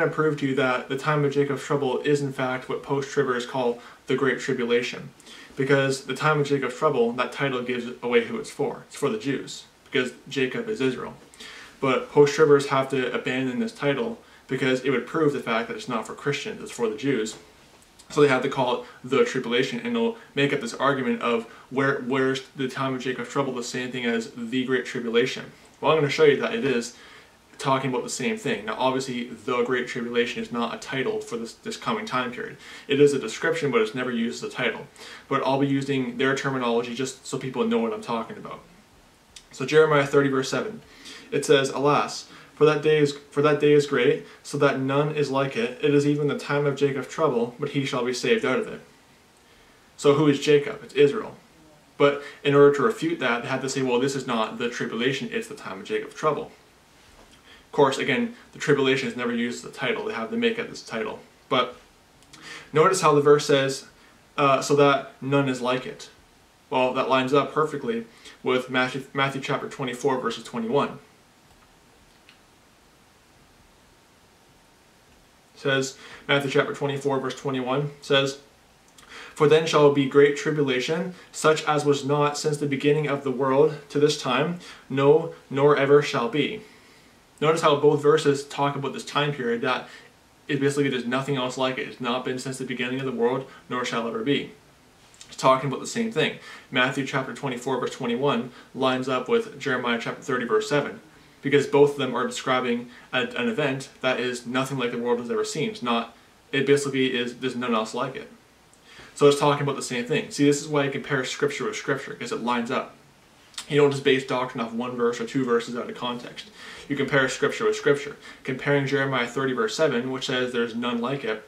going to prove to you that the time of Jacob's trouble is in fact what post-tribbers call the Great Tribulation. Because the time of Jacob's trouble, that title gives away who it's for. It's for the Jews, because Jacob is Israel. But post-tribbers have to abandon this title because it would prove the fact that it's not for Christians, it's for the Jews. So they have to call it the tribulation, and they'll make up this argument of where's the time of Jacob's trouble the same thing as the Great Tribulation? Well, I'm going to show you that it is talking about the same thing. Now, obviously, the Great Tribulation is not a title for this coming time period. It is a description, but it's never used as a title. But I'll be using their terminology just so people know what I'm talking about. So Jeremiah 30, verse 7, it says, "Alas, for that day is great, so that none is like it. It is even the time of Jacob's trouble, but he shall be saved out of it." So who is Jacob? It's Israel. But in order to refute that, they had to say, well, this is not the tribulation, it's the time of Jacob's trouble. Of course, again, the tribulation is never used as a title. They have to make up this title. But notice how the verse says, so that none is like it. Well, that lines up perfectly with Matthew chapter 24, verses 21. Says, Matthew chapter 24, verse 21, says, "For then shall be great tribulation, such as was not since the beginning of the world to this time, no, nor ever shall be." Notice how both verses talk about this time period that it basically there's nothing else like it. It's not been since the beginning of the world, nor shall ever be. It's talking about the same thing. Matthew chapter 24, verse 21 lines up with Jeremiah chapter 30, verse 7. Because both of them are describing an event that is nothing like the world has ever seen. It's not, it basically is, there's none else like it. So it's talking about the same thing. See, this is why you compare scripture with scripture, because it lines up. You don't just base doctrine off one verse or two verses out of context. You compare scripture with scripture. Comparing Jeremiah 30, verse 7, which says there's none like it,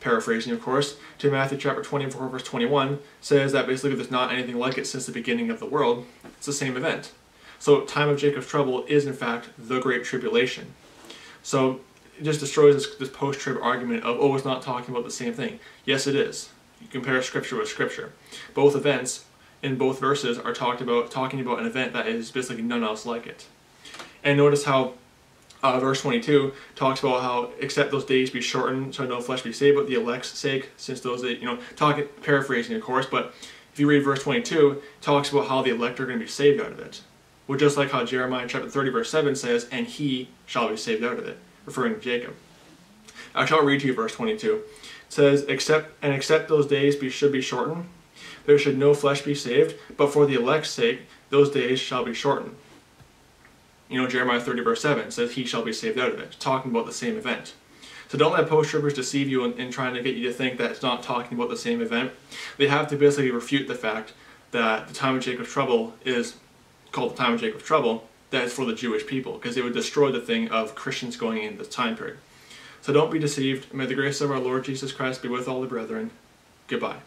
paraphrasing of course, to Matthew chapter 24, verse 21, says that basically there's not anything like it since the beginning of the world. It's the same event. So time of Jacob's trouble is in fact the Great Tribulation. So it just destroys this post-trib argument of, oh, it's not talking about the same thing. Yes, it is. You compare scripture with scripture. Both events in both verses are talking about an event that is basically none else like it. And notice how verse 22 talks about how, except those days be shortened, so no flesh be saved, but the elect's sake, since those that, paraphrasing of course, but if you read verse 22, it talks about how the elect are going to be saved out of it. Well, just like how Jeremiah chapter 30, verse 7 says, "And he shall be saved out of it," referring to Jacob. I shall read to you verse 22. It says, "Except those days should be shortened, there should no flesh be saved, but for the elect's sake, those days shall be shortened." Jeremiah 30, verse 7 says, "He shall be saved out of it." It's talking about the same event. So don't let post-tribbers deceive you in trying to get you to think that it's not talking about the same event. They have to basically refute the fact that the time of Jacob's trouble is called the time of Jacob's trouble, that is for the Jewish people, because it would destroy the thing of Christians going into this time period. So don't be deceived. May the grace of our Lord Jesus Christ be with all the brethren. Goodbye.